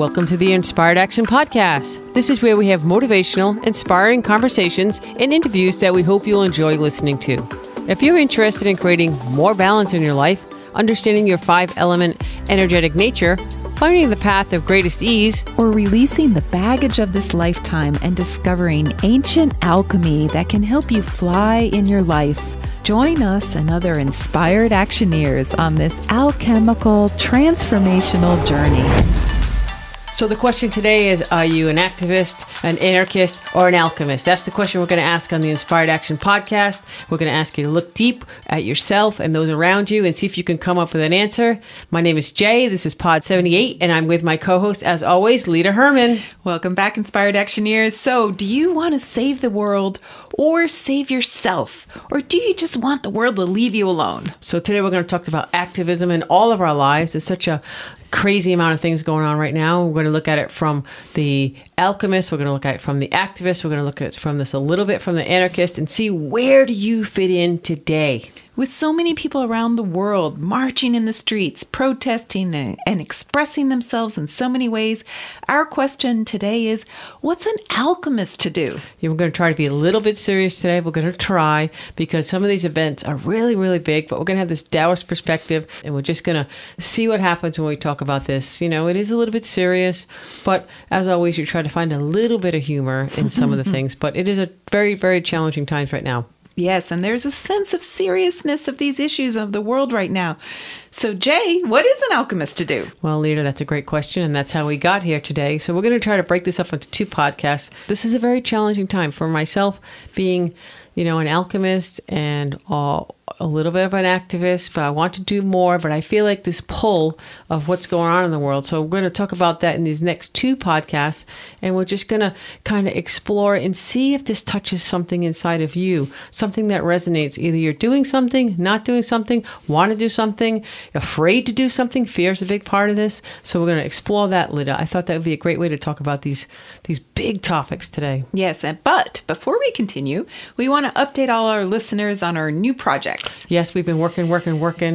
Welcome to the Inspired Action Podcast. This is where we have motivational, inspiring conversations and interviews that we hope you'll enjoy listening to. If you're interested in creating more balance in your life, understanding your 5-element energetic nature, finding the path of greatest ease, or releasing the baggage of this lifetime and discovering ancient alchemy that can help you fly in your life, join us and other inspired actioneers on this alchemical transformational journey. So the question today is, are you an activist, an anarchist, or an alchemist? That's the question we're going to ask on the Inspired Action Podcast. We're going to ask you to look deep at yourself and those around you and see if you can come up with an answer. My name is Jay. This is Pod78, and I'm with my co-host, as always, Leta Herman. Welcome back, Inspired Actioneers. So do you want to save the world or save yourself? Or do you just want the world to leave you alone? So today we're going to talk about activism in all of our lives. It's such a crazy amount of things going on right now. We're going to look at it from the alchemist. We're going to look at it from the activist. We're going to look at it from this a little bit from the anarchist and see, where do you fit in today? With so many people around the world marching in the streets, protesting and expressing themselves in so many ways, our question today is, what's an alchemist to do? Yeah, we're going to try to be a little bit serious today. We're going to try, because some of these events are really, really big, but we're going to have this Daoist perspective, and we're just going to see what happens when we talk about this. You know, it is a little bit serious, but as always, you try to find a little bit of humor in some of the things, but it is a very, very challenging times right now. Yes, and there's a sense of seriousness of these issues of the world right now. So, Jay, what is an alchemist to do? Well, Lita, that's a great question, and that's how we got here today. So we're going to try to break this up into two podcasts. This is a very challenging time for myself, being, you know, an alchemist and a little bit of an activist, but I want to do more, but I feel like this pull of what's going on in the world. So we're going to talk about that in these next two podcasts, and we're just going to kind of explore and see if this touches something inside of you, something that resonates. Either you're doing something, not doing something, want to do something, afraid to do something. Fear is a big part of this. So we're going to explore that, Lita. I thought that would be a great way to talk about these big topics today. Yes, but before we continue, we want to update all our listeners on our new project. Yes, we've been working.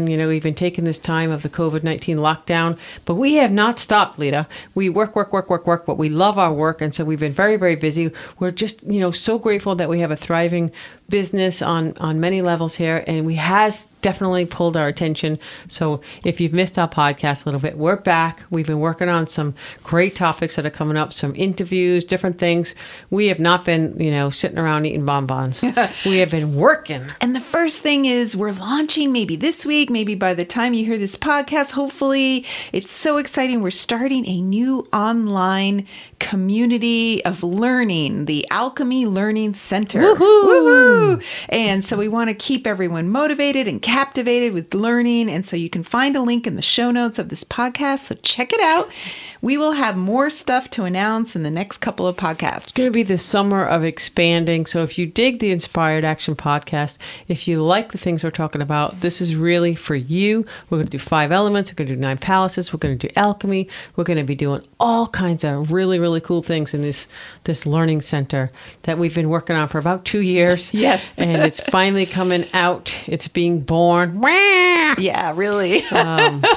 You know, we've been taking this time of the COVID-19 lockdown, but we have not stopped, Lita. We work, but we love our work. And so we've been very, very busy. We're just, you know, so grateful that we have a thriving business on many levels here. And we has definitely pulled our attention. So if you've missed our podcast a little bit, we're back. We've been working on some great topics that are coming up, some interviews, different things. We have not been, you know, sitting around eating bonbons. We have been working. And the first thing is, we're launching maybe this week, maybe by the time you hear this podcast, hopefully. It's so exciting. We're starting a new online community of learning, the Alchemy Learning Center. Woohoo! And so we want to keep everyone motivated and captivated with learning. And so you can find a link in the show notes of this podcast. So check it out. We will have more stuff to announce in the next couple of podcasts. It's going to be the summer of expanding. So if you dig the Inspired Action Podcast, if you like the things we're talking about, this is really for you. We're going to do 5 elements. We're going to do 9 palaces. We're going to do alchemy. We're going to be doing all kinds of really, really cool things in this learning center that we've been working on for about 2 years. Yeah. Yes. And it's finally coming out. It's being born. Yeah, really.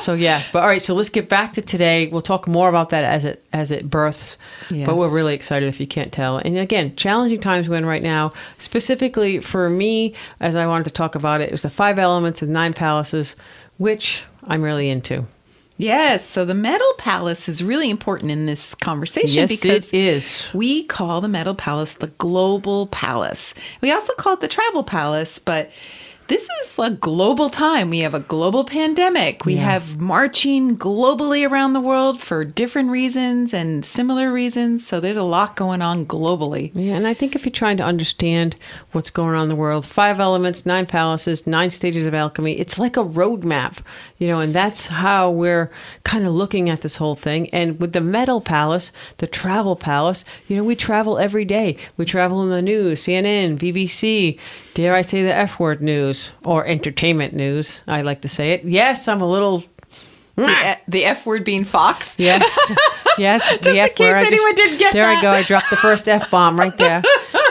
So yes. But all right, so let's get back to today. We'll talk more about that as it births. Yes. But we're really excited, if you can't tell. And again, challenging times we're in right now. Specifically for me, as I wanted to talk about it was the 5 elements and 9 palaces, which I'm really into. Yes. So the metal palace is really important in this conversation. Yes, because it is. We call the metal palace the global palace. We also call it the travel palace, but this is a global time. We have a global pandemic. We have marching globally around the world for different reasons and similar reasons. So there's a lot going on globally. Yeah, and I think if you're trying to understand what's going on in the world, 5 elements, 9 palaces, 9 stages of alchemy, it's like a roadmap, you know, and that's how we're kind of looking at this whole thing. And with the metal palace, the travel palace, you know, we travel every day. We travel in the news, CNN, BBC, dare I say the F word, news. Or entertainment news, I like to say it. Yes, I'm a little... The F word being Fox? Yes. Yes, the F word. Just in case anyone didn't get that. There I go. I dropped the first F-bomb right there.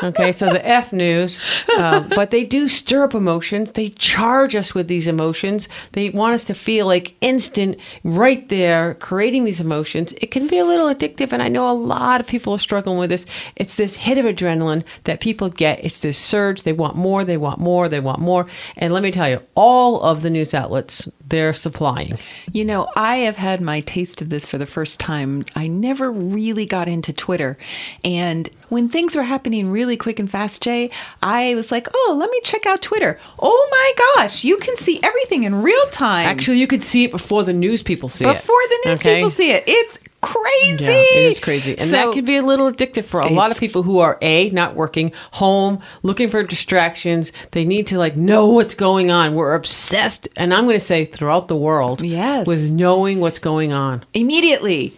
Okay, so the F news. But they do stir up emotions. They charge us with these emotions. They want us to feel like instant, right there, creating these emotions. It can be a little addictive, and I know a lot of people are struggling with this. It's this hit of adrenaline that people get. It's this surge. They want more, they want more, they want more. And let me tell you, all of the news outlets, they're supplying. You know, I have had my taste of this for the first time. I never really got into Twitter. And when things were happening really quick and fast, Jay, I was like, oh, let me check out Twitter. Oh my gosh, you can see everything in real time. Actually, you could see it before the news people see it. Before the news people see it. It's crazy. Yeah, it is crazy. And so, that can be a little addictive for a lot of people who are not working, home, looking for distractions. They need to like know what's going on. We're obsessed, and I'm going to say throughout the world, with knowing what's going on. Immediately.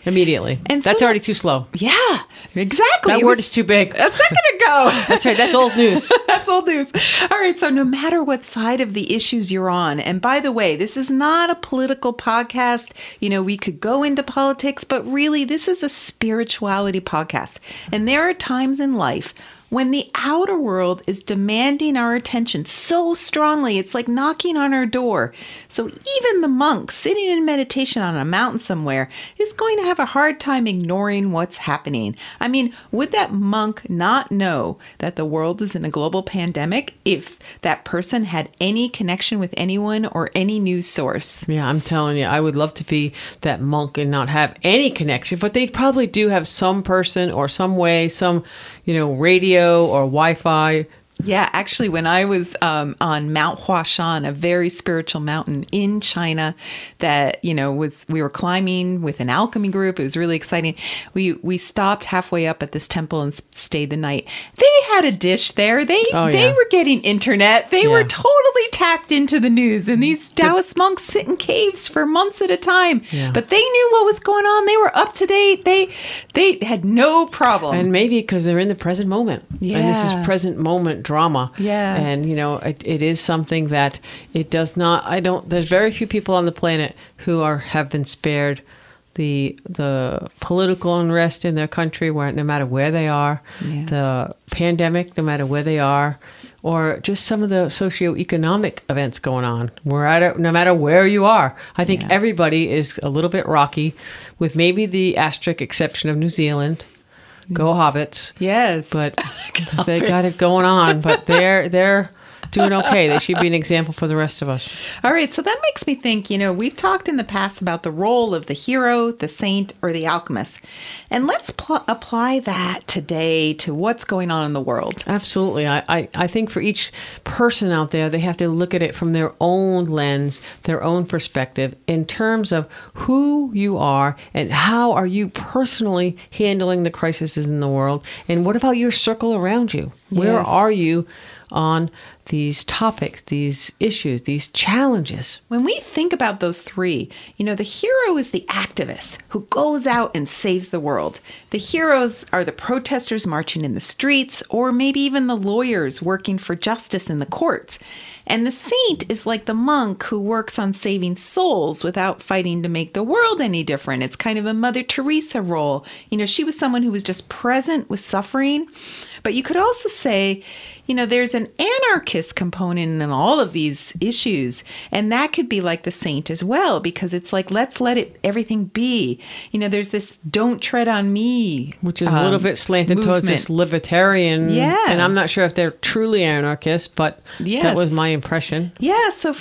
And that's already too slow. Yeah, exactly. That word is too big. A second ago. That's right. That's old news. That's old news. All right. So no matter what side of the issues you're on, and by the way, this is not a political podcast. You know, we could go into politics, but really, this is a spirituality podcast. And there are times in life when the outer world is demanding our attention so strongly, it's like knocking on our door. So even the monk sitting in meditation on a mountain somewhere is going to have a hard time ignoring what's happening. I mean, would that monk not know that the world is in a global pandemic if that person had any connection with anyone or any news source? Yeah, I'm telling you, I would love to be that monk and not have any connection, but they probably do have some person or some way, some, you know, radio or Wi-Fi. Yeah, actually, when I was on Mount Hua Shan, a very spiritual mountain in China that, you know, we were climbing with an alchemy group. It was really exciting. We stopped halfway up at this temple and stayed the night. They had a dish there. They were getting internet. They were totally tapped into the news. And these Daoist monks sit in caves for months at a time. Yeah. But they knew what was going on. They were up to date. They had no problem. And maybe because they're in the present moment. Yeah. And this is present moment drama. Yeah. And, you know, it is something that it does not, there's very few people on the planet who have been spared the political unrest in their country, where no matter where they are, the pandemic, no matter where they are, or just some of the socioeconomic events going on. No matter where you are, I think everybody is a little bit rocky, with maybe the asterisk exception of New Zealand. Go Hobbits. Yes. But they got it going on, but they're doing okay. They should be an example for the rest of us. All right. So that makes me think, you know, we've talked in the past about the role of the hero, the saint, or the alchemist. And let's apply that today to what's going on in the world. Absolutely. I think for each person out there, they have to look at it from their own lens, their own perspective, in terms of who you are and how are you personally handling the crises in the world. And what about your circle around you? Where are you on these topics, these issues, these challenges? When we think about those three, you know, the hero is the activist who goes out and saves the world. The heroes are the protesters marching in the streets, or maybe even the lawyers working for justice in the courts. And the saint is like the monk who works on saving souls without fighting to make the world any different. It's kind of a Mother Teresa role. You know, she was someone who was just present with suffering. But you could also say, you know, there's an anarchist component in all of these issues. And that could be like the saint as well, because it's like, let's let everything be. You know, there's this don't tread on me, which is a little bit slanted towards this libertarian. Yeah. And I'm not sure if they're truly anarchist, but that was my impression. Yeah. So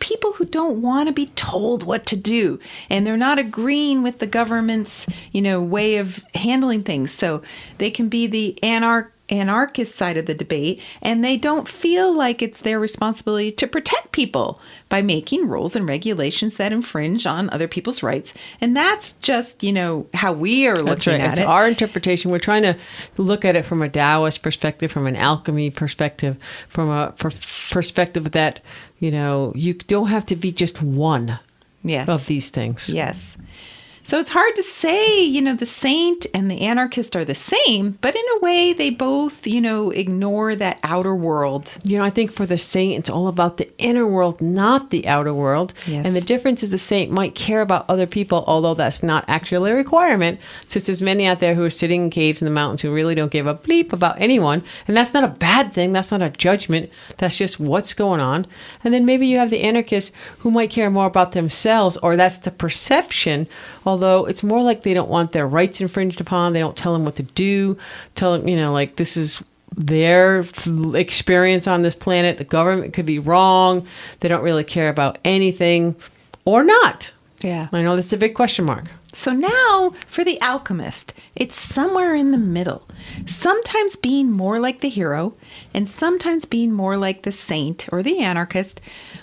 people who don't want to be told what to do, and they're not agreeing with the government's, you know, way of handling things. So they can be the anarchist side of the debate, and they don't feel like it's their responsibility to protect people by making rules and regulations that infringe on other people's rights. And that's just, you know, how we are looking at it. It's our interpretation. We're trying to look at it from a Taoist perspective, from an alchemy perspective, from a perspective that, you know, you don't have to be just one of these things. Yes. So it's hard to say, you know, the saint and the anarchist are the same, but in a way they both, you know, ignore that outer world. You know, I think for the saint, it's all about the inner world, not the outer world. Yes. And the difference is the saint might care about other people, although that's not actually a requirement, since there's many out there who are sitting in caves in the mountains who really don't give a bleep about anyone. And that's not a bad thing. That's not a judgment. That's just what's going on. And then maybe you have the anarchist who might care more about themselves, or that's the perception. Although it's more like they don't want their rights infringed upon. They don't tell them what to do. Tell them, you know, like this is their experience on this planet. The government could be wrong. They don't really care about anything or not. Yeah. I know this is a big question mark. So now for the alchemist, it's somewhere in the middle. Sometimes being more like the hero and sometimes being more like the saint or the anarchist,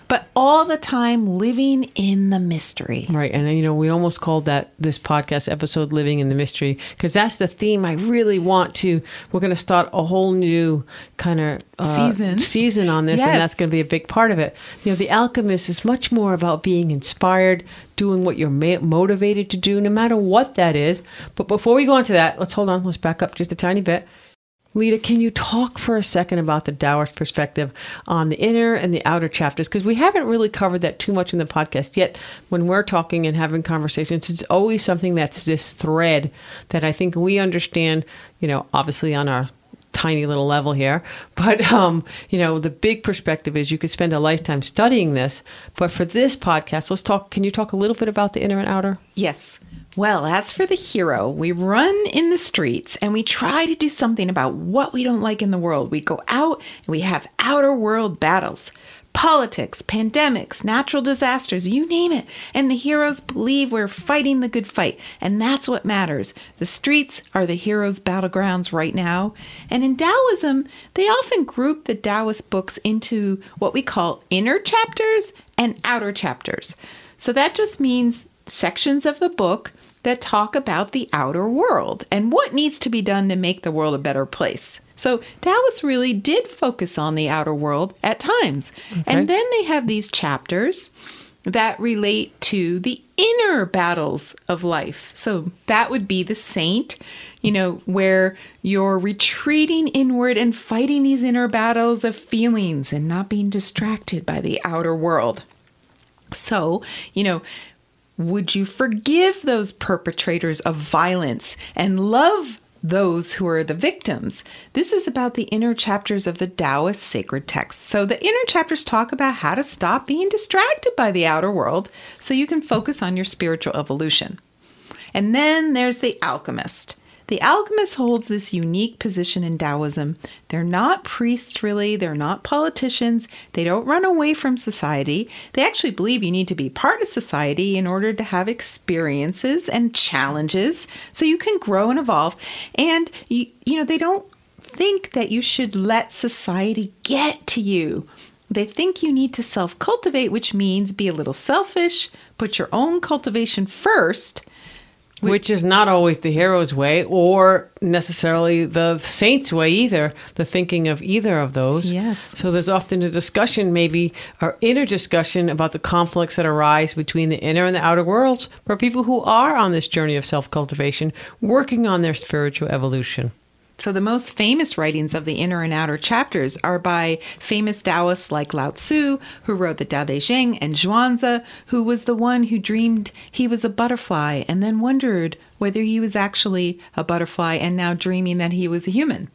but all the time living in the mystery. Right. And, you know, we almost called that this podcast episode Living in the Mystery, because that's the theme I really want to. We're going to start a whole new kind of season on this. Yes. And that's going to be a big part of it. You know, the alchemist is much more about being inspired, doing what you're motivated to do, no matter what that is. But before we go on to that, let's hold on. Let's back up just a tiny bit. Leta, can you talk for a second about the Daoist perspective on the inner and the outer chapters? Because we haven't really covered that too much in the podcast yet. When we're talking and having conversations, it's always something that's this thread that I think we understand, you know, obviously on our tiny little level here. But, you know, the big perspective is you could spend a lifetime studying this. But for this podcast, let's talk. Can you talk a little bit about the inner and outer? Yes. Well, as for the hero, we run in the streets and we try to do something about what we don't like in the world. We go out and we have outer world battles. Politics, pandemics, natural disasters, you name it. And the heroes believe we're fighting the good fight. And that's what matters. The streets are the heroes' battlegrounds right now. And in Taoism, they often group the Taoist books into what we call inner chapters and outer chapters. So that just means sections of the book that talk about the outer world and what needs to be done to make the world a better place. So Taoists really did focus on the outer world at times. Okay. And then they have these chapters that relate to the inner battles of life. So that would be the saint, you know, where you're retreating inward and fighting these inner battles of feelings and not being distracted by the outer world. So, you know, would you forgive those perpetrators of violence and love those who are the victims? This is about the inner chapters of the Taoist sacred texts. So the inner chapters talk about how to stop being distracted by the outer world so you can focus on your spiritual evolution. And then there's the alchemist. The alchemist holds this unique position in Taoism. They're not priests, really. They're not politicians. They don't run away from society. They actually believe you need to be part of society in order to have experiences and challenges so you can grow and evolve. And, you know, they don't think that you should let society get to you. They think you need to self-cultivate, which means be a little selfish, put your own cultivation first. Which is not always the hero's way or necessarily the saint's way either, the thinking of either of those. Yes. So there's often a discussion, maybe, or inner discussion about the conflicts that arise between the inner and the outer worlds for people who are on this journey of self-cultivation, working on their spiritual evolution. So the most famous writings of the inner and outer chapters are by famous Taoists like Lao Tzu, who wrote the Tao Te Ching, and Zhuangzi, who was the one who dreamed he was a butterfly and then wondered whether he was actually a butterfly and now dreaming that he was a human.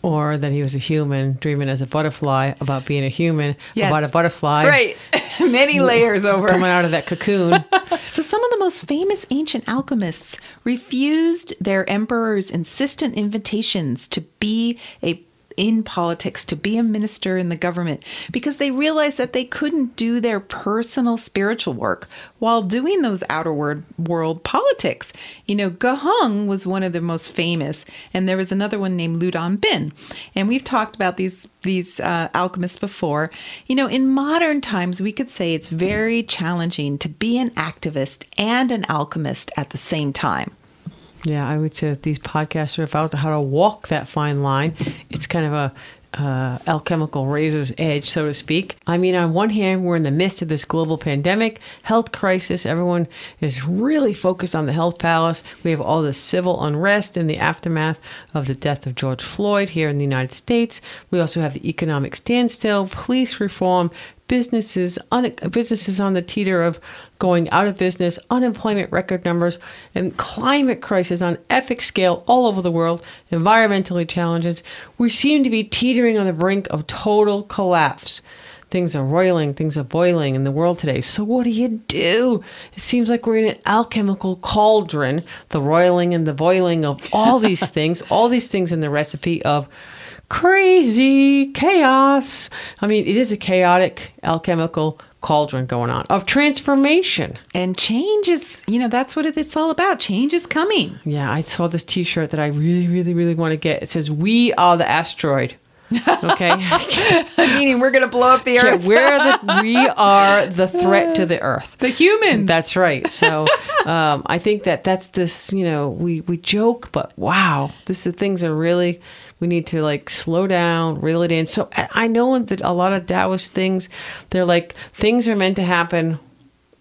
Or that he was a human, dreaming as a butterfly about being a human, yes, about a butterfly. Right. Many layers over. Coming out of that cocoon. So some of the most famous ancient alchemists refused their emperor's insistent invitations to be in politics, to be a minister in the government, because they realized that they couldn't do their personal spiritual work while doing those outer world politics. You know, Ge Hong was one of the most famous, and there was another one named Lu Dan Bin. And we've talked about these alchemists before. You know, in modern times, we could say it's very challenging to be an activist and an alchemist at the same time. Yeah, I would say that these podcasts are about how to walk that fine line. It's kind of a alchemical razor's edge, so to speak. I mean, on one hand, we're in the midst of this global pandemic, health crisis. Everyone is really focused on the health palace. We have all this civil unrest in the aftermath of the death of George Floyd here in the United States. We also have the economic standstill, police reform, businesses on the teeter of going out of business, unemployment record numbers, and climate crisis on epic scale all over the world, environmental challenges. We seem to be teetering on the brink of total collapse. Things are roiling, things are boiling in the world today. So what do you do? It seems like we're in an alchemical cauldron, the roiling and the boiling of all these things, all these things in the recipe of crazy chaos. I mean, it is a chaotic alchemical cauldron going on of transformation. And change is, you know, that's what it's all about. Change is coming. Yeah, I saw this T-shirt that I really, really, really want to get. It says, "We are the asteroid." Okay. Meaning we're going to blow up the earth. Yeah, we are the threat to the earth. The humans. That's right. So I think that's this, you know, we joke, but wow, things are really, we need to like slow down, reel it in. So I know that a lot of Daoist things, they're like, things are meant to happen.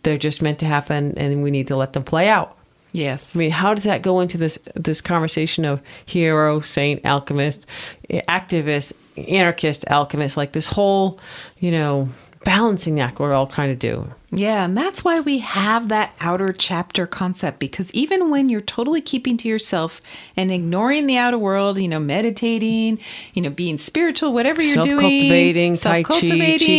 They're just meant to happen and we need to let them play out. Yes. I mean, how does that go into this conversation of hero, saint, alchemist, activist, anarchist, alchemist, like this whole, you know, balancing act we're all trying to do? Yeah, and that's why we have that outer chapter concept, because even when you're totally keeping to yourself and ignoring the outer world, you know, meditating, you know, being spiritual, whatever you're doing, self-cultivating, Tai Chi,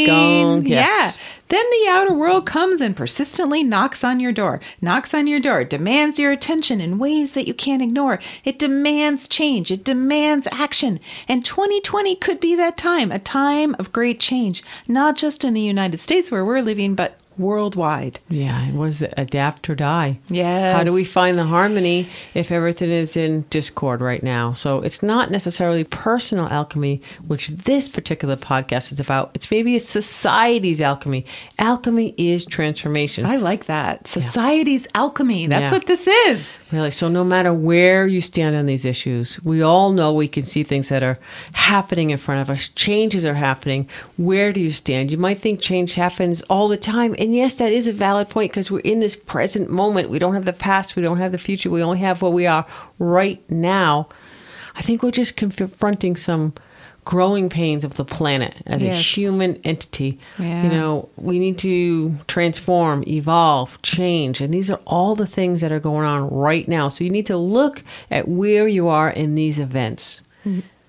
Qigong, yes. Yeah. Then the outer world comes and persistently knocks on your door, demands your attention in ways that you can't ignore. It demands change. It demands action. And 2020 could be that time, a time of great change, not just in the United States where we're living, but worldwide. Yeah. What is it? Adapt or die. Yeah. How do we find the harmony if everything is in discord right now? So it's not necessarily personal alchemy, which this particular podcast is about. It's maybe a society's alchemy. Alchemy is transformation. I like that. Society's alchemy. That's what this is. Really. So no matter where you stand on these issues, we all know we can see things that are happening in front of us. Changes are happening. Where do you stand? You might think change happens all the time. And yes, that is a valid point because we're in this present moment. We don't have the past. We don't have the future. We only have what we are right now. I think we're just confronting some growing pains of the planet as a human entity. Yeah. You know, we need to transform, evolve, change. And these are all the things that are going on right now. So you need to look at where you are in these events.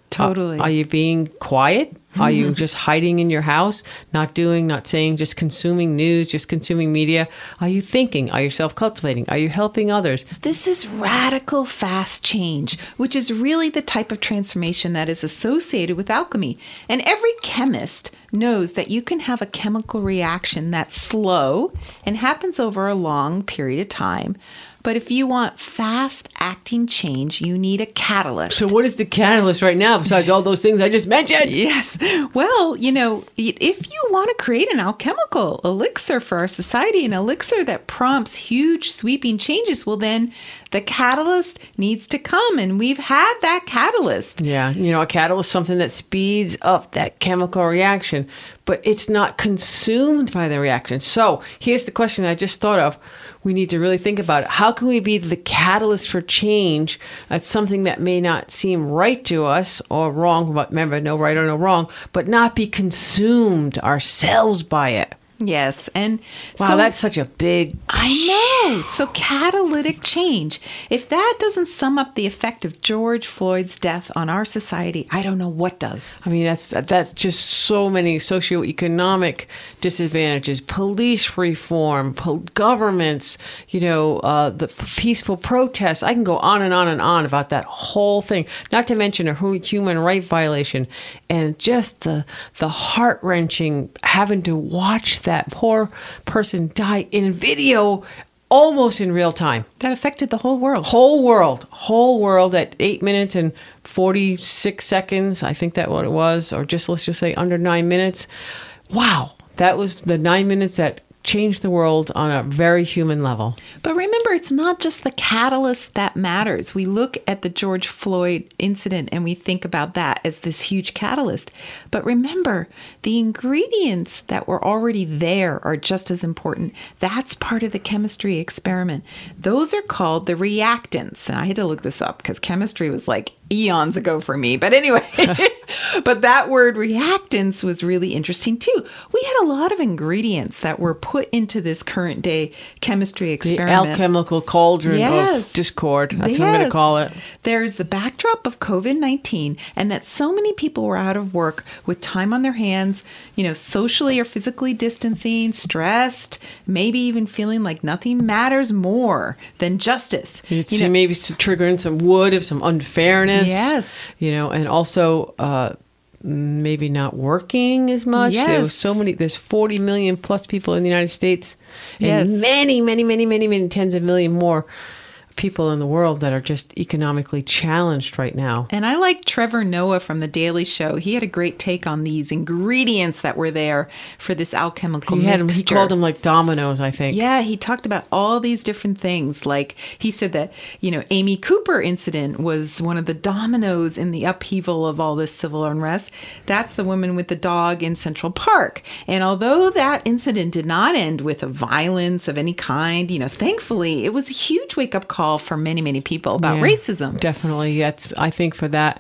Totally. Are you being quiet? Are you just hiding in your house, not doing, not saying, just consuming news, just consuming media? Are you thinking? Are you self-cultivating? Are you helping others? This is radical, fast change, which is really the type of transformation that is associated with alchemy. And every chemist knows that you can have a chemical reaction that's slow and happens over a long period of time. But if you want fast-acting change, you need a catalyst. So what is the catalyst right now besides all those things I just mentioned? Yes. Well, you know, if you want to create an alchemical elixir for our society, an elixir that prompts huge sweeping changes, well then the catalyst needs to come, and we've had that catalyst. Yeah. You know, a catalyst, something that speeds up that chemical reaction, but it's not consumed by the reaction. So here's the question I just thought of. We need to really think about it. How can we be the catalyst for change at something that may not seem right to us or wrong? But remember, no right or no wrong, but not be consumed ourselves by it. Yes. And wow, so that's such a big... I know. So catalytic change. If that doesn't sum up the effect of George Floyd's death on our society, I don't know what does. I mean, that's just so many socioeconomic disadvantages, police reform, governments, you know, the peaceful protests. I can go on and on and on about that whole thing, not to mention a human rights violation and just the heart-wrenching having to watch that poor person die in video almost in real time. That affected the whole world. Whole world at 8 minutes and 46 seconds. I think that's what it was, or just let's just say under 9 minutes. Wow. That was the 9 minutes that change the world on a very human level. But remember, it's not just the catalyst that matters. We look at the George Floyd incident and we think about that as this huge catalyst. But remember, the ingredients that were already there are just as important. That's part of the chemistry experiment. Those are called the reactants. And I had to look this up because chemistry was like eons ago for me. But anyway, but that word reactants was really interesting too. We had a lot of ingredients that were put into this current day chemistry experiment. The alchemical cauldron of discord. That's what I'm going to call it. There's the backdrop of COVID-19 and that so many people were out of work with time on their hands, you know, socially or physically distancing, stressed, maybe even feeling like nothing matters more than justice. You know, maybe it's triggering some wood of some unfairness. Yes. You know, and also maybe not working as much. Yes. There was so many, there's 40 million plus people in the United States and many, many, many, many, many tens of million more people in the world that are just economically challenged right now. And I like Trevor Noah from The Daily Show. He had a great take on these ingredients that were there for this alchemical mixture. He called them like dominoes, I think. Yeah, he talked about all these different things. Like he said that, you know, Amy Cooper incident was one of the dominoes in the upheaval of all this civil unrest. That's the woman with the dog in Central Park. And although that incident did not end with a violence of any kind, you know, thankfully it was a huge wake-up call for many, many people about racism. Definitely. That's, I think for that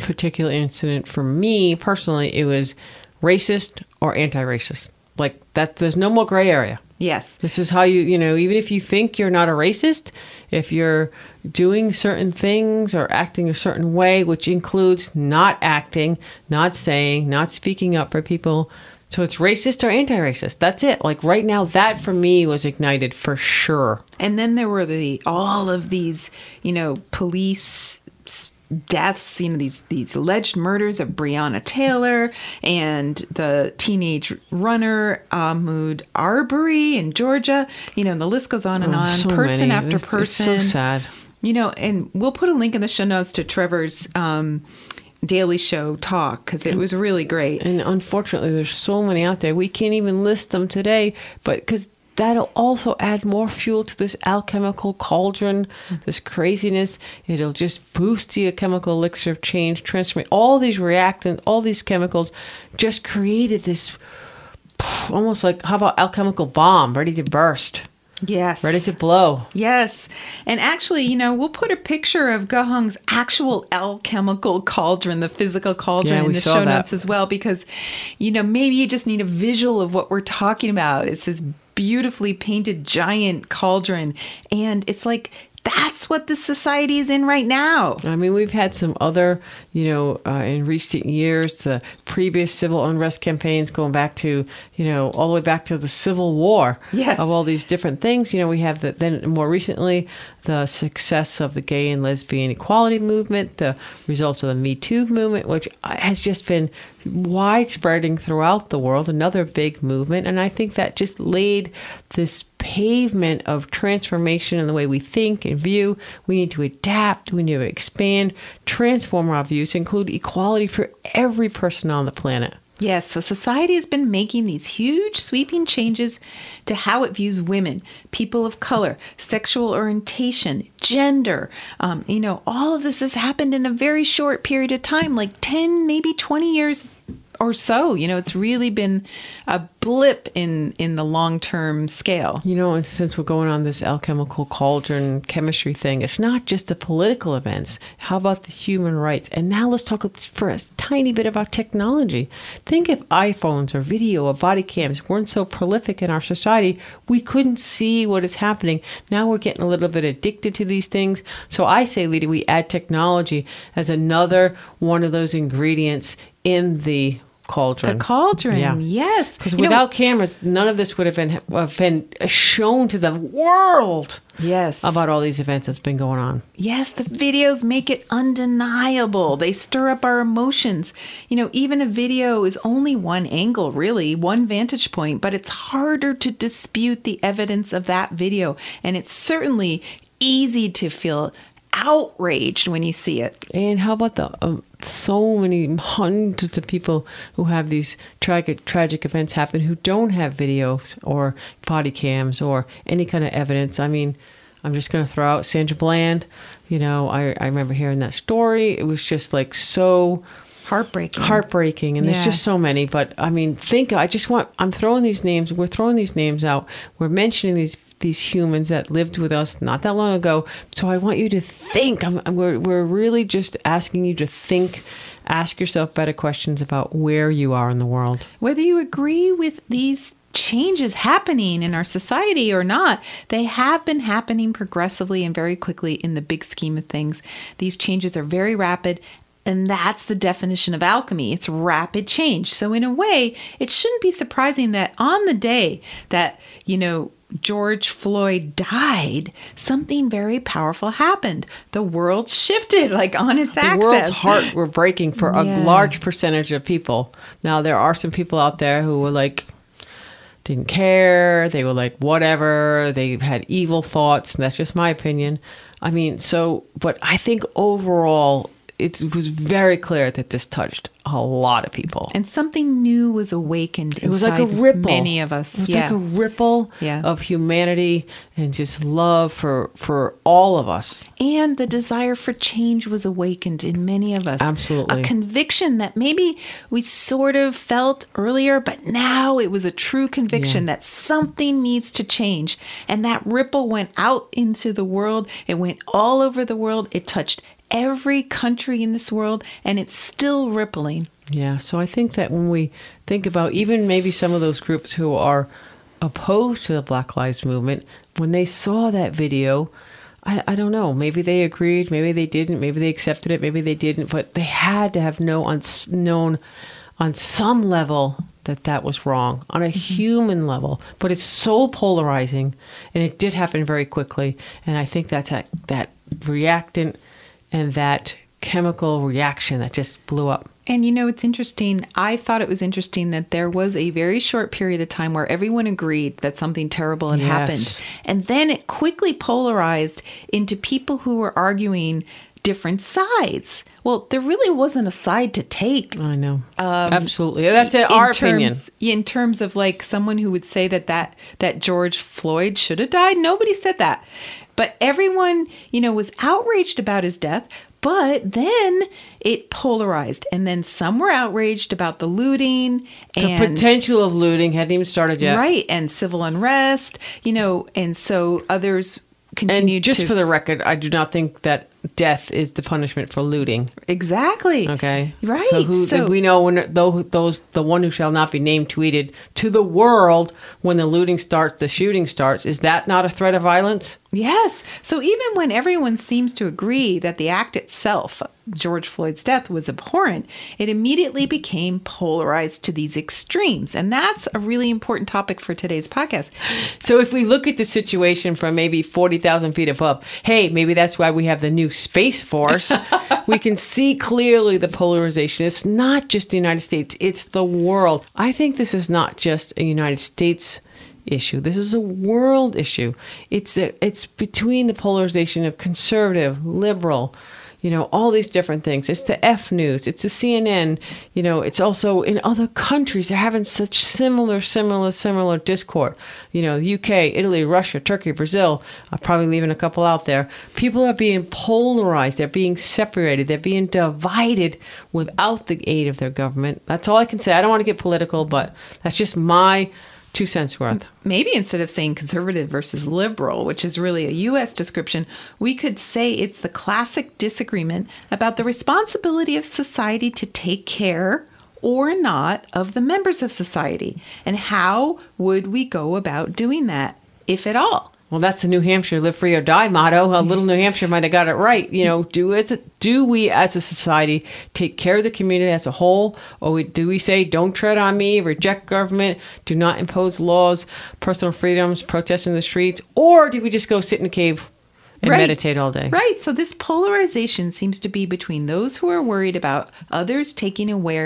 particular incident, for me personally, it was racist or anti-racist. Like that, there's no more gray area. Yes. This is how you know, even if you think you're not a racist, if you're doing certain things or acting a certain way, which includes not acting, not saying, not speaking up for people. So it's racist or anti-racist. That's it. Like right now, that for me was ignited for sure. And then there were all of these, you know, police deaths, you know, these alleged murders of Breonna Taylor and the teenage runner Ahmaud Arbery in Georgia. You know, and the list goes on and on, so person many. After person. It's so sad. You know, and we'll put a link in the show notes to Trevor's Daily Show talk because it was really great. And unfortunately, there's so many out there. We can't even list them today, but because that'll also add more fuel to this alchemical cauldron, this craziness. It'll just boost the chemical elixir of change, transformation. All these reactants, all these chemicals just created this almost like, how about alchemical bomb ready to burst? Yes. Ready to blow. Yes. And actually, you know, we'll put a picture of Ge Hong's actual alchemical cauldron, the physical cauldron in the show notes as well, because, you know, maybe you just need a visual of what we're talking about. It's this beautifully painted giant cauldron. And it's like, that's what this society is in right now. I mean, we've had some other, you know, in recent years, the previous civil unrest campaigns going back to, you know, all the way back to the Civil War of all these different things. You know, we have the, then more recently, the success of the gay and lesbian equality movement, the results of the Me Too movement, which has just been widespreading throughout the world, another big movement. And I think that just laid this pavement of transformation in the way we think and view. We need to adapt, we need to expand, transform our views, include equality for every person on the planet. Yes, so society has been making these huge sweeping changes to how it views women, people of color, sexual orientation, gender. You know, all of this has happened in a very short period of time, like 10, maybe 20 years or so. You know, it's really been a blip in the long-term scale. You know, and since we're going on this alchemical cauldron chemistry thing, it's not just the political events. How about the human rights? And now let's talk for a tiny bit about technology. Think if iPhones or video or body cams weren't so prolific in our society, we couldn't see what is happening. Now we're getting a little bit addicted to these things. So I say, Lita, we add technology as another one of those ingredients in the cauldron. The cauldron, yes. Because without cameras, none of this would have been shown to the world. Yes. About all these events that's been going on. Yes, the videos make it undeniable. They stir up our emotions. You know, even a video is only one angle, really, one vantage point, but it's harder to dispute the evidence of that video. And it's certainly easy to feel outraged when you see it. And how about the so many hundreds of people who have these tragic events happen who don't have videos or body cams or any kind of evidence? I mean, I'm just going to throw out Sandra Bland. You know, I remember hearing that story. It was just like so heartbreaking. And there's just so many. But I mean, I'm throwing these names. We're throwing these names out. We're mentioning these humans that lived with us not that long ago. So I want you to think. We're really just asking you to think. Ask yourself better questions about where you are in the world. Whether you agree with these changes happening in our society or not, they have been happening progressively and very quickly in the big scheme of things. These changes are very rapid. And that's the definition of alchemy. It's rapid change. So in a way, it shouldn't be surprising that on the day that, you know, George Floyd died, something very powerful happened. The world shifted like on its axis. The world's heart were breaking for a large percentage of people. Now, there are some people out there who were like, didn't care. They were like, whatever. They had evil thoughts. And that's just my opinion. I mean, so, but I think overall, it was very clear that this touched a lot of people. And something new was awakened inside many of us. It was like a ripple of humanity and just love for all of us. And the desire for change was awakened in many of us. Absolutely. A conviction that maybe we sort of felt earlier, but now it was a true conviction that something needs to change. And that ripple went out into the world. It went all over the world. It touched every country in this world, and it's still rippling. Yeah, so I think that when we think about even maybe some of those groups who are opposed to the Black Lives Movement, when they saw that video, I don't know, maybe they agreed, maybe they didn't, maybe they accepted it, maybe they didn't, but they had to have known on some level that was wrong, on a human level. But it's so polarizing, and it did happen very quickly, and I think that's that reactant and that chemical reaction that just blew up. And, you know, it's interesting. I thought it was interesting that there was a very short period of time where everyone agreed that something terrible had happened. And then it quickly polarized into people who were arguing different sides. Well, there really wasn't a side to take. I know. Absolutely. That's our opinion. In terms of like someone who would say that George Floyd should have died. Nobody said that. But everyone, you know, was outraged about his death, but then it polarized. And then some were outraged about the looting. And the potential of looting hadn't even started yet. Right. And civil unrest, you know, and so others continued and just for the record, I do not think that death is the punishment for looting. Exactly. Okay. Right. So we know the one who shall not be named tweeted to the world when the looting starts, the shooting starts. Is that not a threat of violence? Yes. So even when everyone seems to agree that the act itself, George Floyd's death, was abhorrent, it immediately became polarized to these extremes. And that's a really important topic for today's podcast. So if we look at the situation from maybe 40,000 feet above, hey, maybe that's why we have the new Space Force. We can see clearly the polarization. It's not just the United States. It's the world. I think this is not just a United States issue. This is a world issue. It's between the polarization of conservative, liberal, you know, all these different things. It's the F news. It's the CNN. You know, it's also in other countries. They're having such similar discord. You know, the UK, Italy, Russia, Turkey, Brazil. I'm probably leaving a couple out there. People are being polarized. They're being separated. They're being divided without the aid of their government. That's all I can say. I don't want to get political, but that's just my 2 cents worth. Maybe instead of saying conservative versus liberal, which is really a U.S. description, we could say it's the classic disagreement about the responsibility of society to take care or not of the members of society. And how would we go about doing that, if at all? Well, that's the New Hampshire live free or die motto. A little New Hampshire might have got it right. You know, do we as a society take care of the community as a whole? Or do we say, don't tread on me, reject government, do not impose laws, personal freedoms, protest in the streets? Or do we just go sit in a cave and meditate all day. Right. So this polarization seems to be between those who are worried about others taking away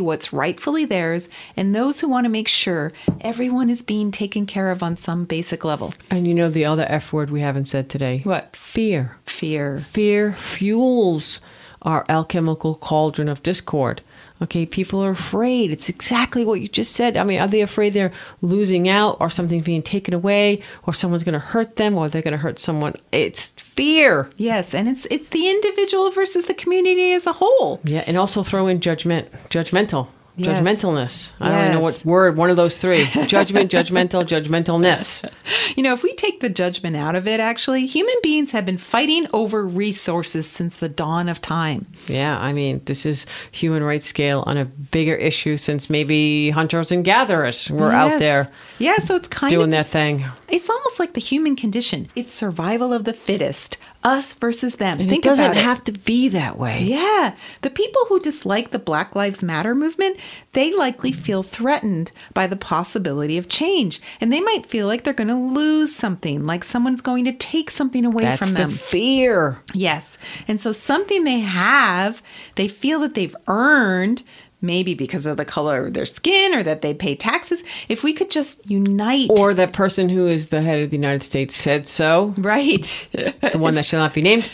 what's rightfully theirs and those who want to make sure everyone is being taken care of on some basic level. And you know the other F word we haven't said today. What? Fear. Fear. Fear fuels our alchemical cauldron of discord. Okay, people are afraid. It's exactly what you just said. I mean, are they afraid they're losing out or something's being taken away or someone's going to hurt them or they're going to hurt someone? It's fear. Yes, and it's the individual versus the community as a whole. Yeah, and also throw in judgmental. Yes. Judgmentalness. I don't know what word, one of those three. Judgment, judgmental, judgmentalness. You know, if we take the judgment out of it, actually, human beings have been fighting over resources since the dawn of time. Yeah, I mean, this is human rights scale on a bigger issue since maybe hunters and gatherers were out there. Yeah, so it's kind doing their thing. It's almost like the human condition. It's survival of the fittest. Us versus them. And think about it. It doesn't have to be that way. Yeah. The people who dislike the Black Lives Matter movement, they likely feel threatened by the possibility of change. And they might feel like they're going to lose something, like someone's going to take something away from them. That's the fear. Yes. And so something they have, they feel that they've earned, maybe because of the color of their skin or that they pay taxes. If we could just unite. Or that person who is the head of the United States said so. Right. The one that shall not be named.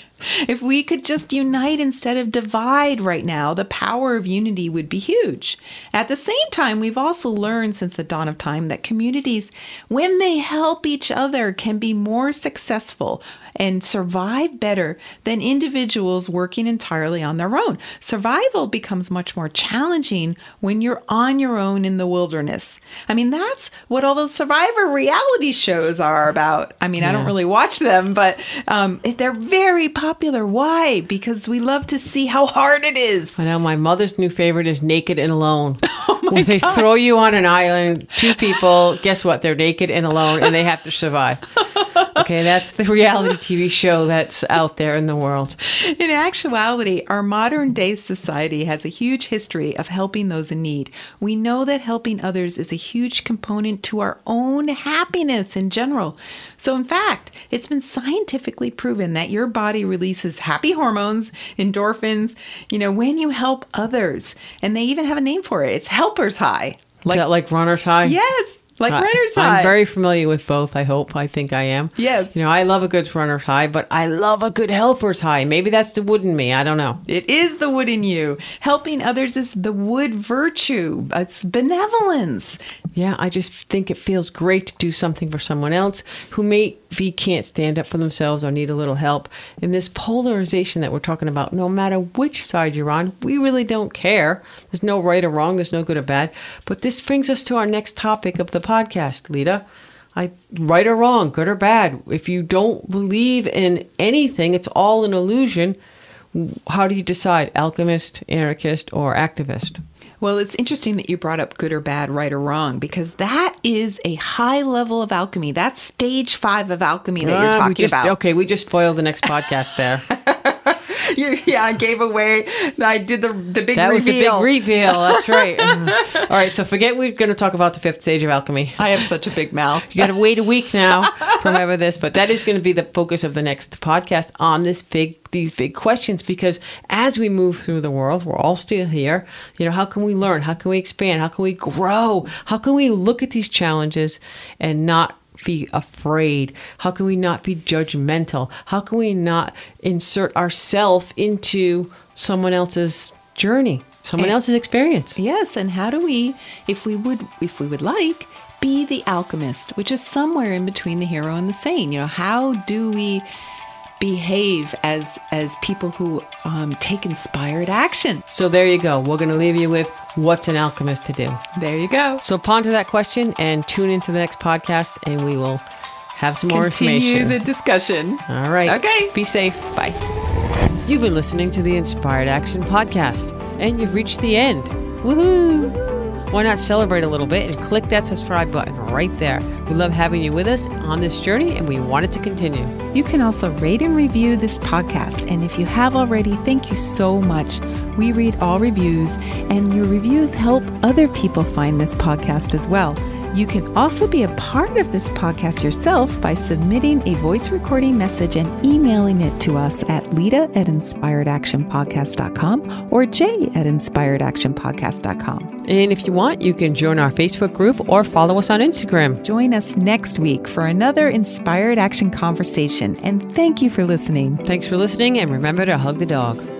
If we could just unite instead of divide right now, the power of unity would be huge. At the same time, we've also learned since the dawn of time that communities, when they help each other, can be more successful and survive better than individuals working entirely on their own. Survival becomes much more challenging when you're on your own in the wilderness. I mean, that's what all those survivor reality shows are about. I mean, I don't really watch them, but they're very popular. Why? Because we love to see how hard it is. I know my mother's new favorite is Naked and Alone. Oh my gosh. They throw you on an island, two people, guess what? They're naked and alone and they have to survive. Okay, that's the reality TV show that's out there in the world. In actuality, our modern day society has a huge history of helping those in need. We know that helping others is a huge component to our own happiness in general. So in fact, it's been scientifically proven that your body releases happy hormones, endorphins, you know, when you help others. And they even have a name for it. It's helper's high. Is that like runner's high? Yes. Like runner's high. I'm very familiar with both, I hope. I think I am. Yes. You know, I love a good runner's high, but I love a good helper's high. Maybe that's the wood in me. I don't know. It is the wood in you. Helping others is the wood virtue. It's benevolence. Yeah, I just think it feels great to do something for someone else who maybe can't stand up for themselves or need a little help. And this polarization that we're talking about, no matter which side you're on, we really don't care. There's no right or wrong. There's no good or bad. But this brings us to our next topic of the podcast, Lita. Right or wrong, good or bad, if you don't believe in anything, it's all an illusion. How do you decide, alchemist, anarchist, or activist? Well, it's interesting that you brought up good or bad, right or wrong, because that is a high level of alchemy. That's stage 5 of alchemy that you're talking about. Okay, we just spoiled the next podcast there. I gave away. I did the big reveal. That was the big reveal. That's right. All right. So forget we're going to talk about the 5th stage of alchemy. I have such a big mouth. You got to wait a week now for remember this, but that is going to be the focus of the next podcast on this these big questions, because as we move through the world, we're all still here. You know, how can we learn? How can we expand? How can we grow? How can we look at these challenges and not be afraid? How can we not be judgmental? How can we not insert ourselves into someone else's journey, someone else's experience? Yes, and how do we, if we would like, be the alchemist, which is somewhere in between the hero and the saint? You know, how do we behave as people who take inspired action? So there you go. We're going to leave you with what's an alchemist to do. There you go. So ponder that question and tune into the next podcast, and we will have some more information. Continue the discussion. All right. Okay. Be safe. Bye. You've been listening to the Inspired Action Podcast, and you've reached the end. Woohoo! Why not celebrate a little bit and click that subscribe button right there. We love having you with us on this journey, and we want it to continue. You can also rate and review this podcast. And if you have already, thank you so much. We read all reviews, and your reviews help other people find this podcast as well. You can also be a part of this podcast yourself by submitting a voice recording message and emailing it to us at lita@inspiredactionpodcast.com or jay@inspiredactionpodcast.com. And if you want, you can join our Facebook group or follow us on Instagram. Join us next week for another Inspired Action conversation. And thank you for listening. Thanks for listening, and remember to hug the dog.